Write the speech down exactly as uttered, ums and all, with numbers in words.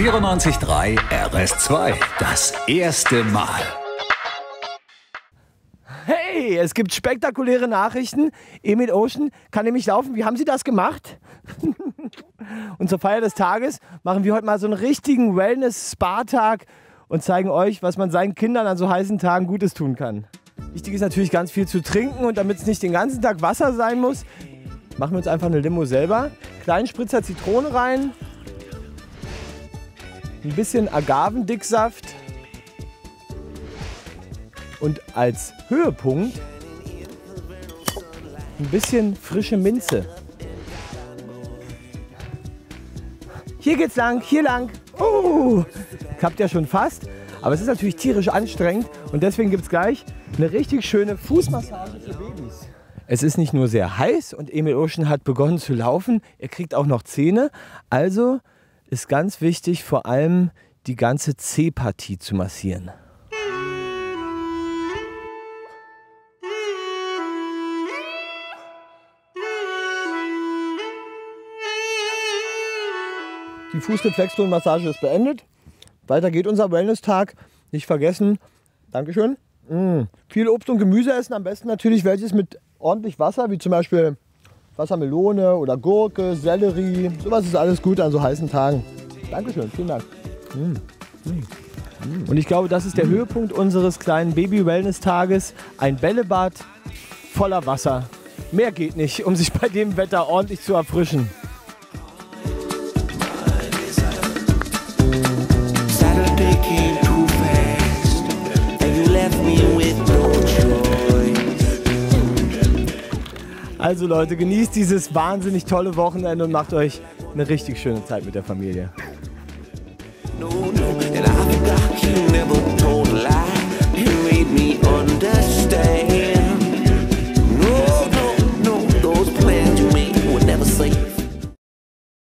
vierundneunzig Komma drei R S zwei, das erste Mal. Hey, es gibt spektakuläre Nachrichten. Emil Ocean kann nämlich laufen. Wie haben Sie das gemacht? Und zur Feier des Tages machen wir heute mal so einen richtigen Wellness-Spa-Tag und zeigen euch, was man seinen Kindern an so heißen Tagen Gutes tun kann. Wichtig ist natürlich ganz viel zu trinken, und damit es nicht den ganzen Tag Wasser sein muss, machen wir uns einfach eine Limo selber. Kleinen Spritzer Zitrone rein, ein bisschen Agavendicksaft und als Höhepunkt ein bisschen frische Minze. Hier geht's lang, hier lang. Uh, klappt ja schon fast, aber es ist natürlich tierisch anstrengend, und deswegen gibt es gleich eine richtig schöne Fußmassage für Babys. Es ist nicht nur sehr heiß und Emil Ocean hat begonnen zu laufen, er kriegt auch noch Zähne, also ist ganz wichtig, vor allem die ganze Zehpartie zu massieren. Die Fußreflexzonenmassage ist beendet. Weiter geht unser Wellness-Tag. Nicht vergessen, Dankeschön, mm. viel Obst und Gemüse essen. Am besten natürlich welches mit ordentlich Wasser, wie zum Beispiel Wassermelone oder Gurke, Sellerie. Sowas ist alles gut an so heißen Tagen. Dankeschön, vielen Dank. Mm. Mm. Und ich glaube, das ist der mm. Höhepunkt unseres kleinen Baby-Wellness-Tages. Ein Bällebad voller Wasser. Mehr geht nicht, um sich bei dem Wetter ordentlich zu erfrischen. Also Leute, genießt dieses wahnsinnig tolle Wochenende und macht euch eine richtig schöne Zeit mit der Familie.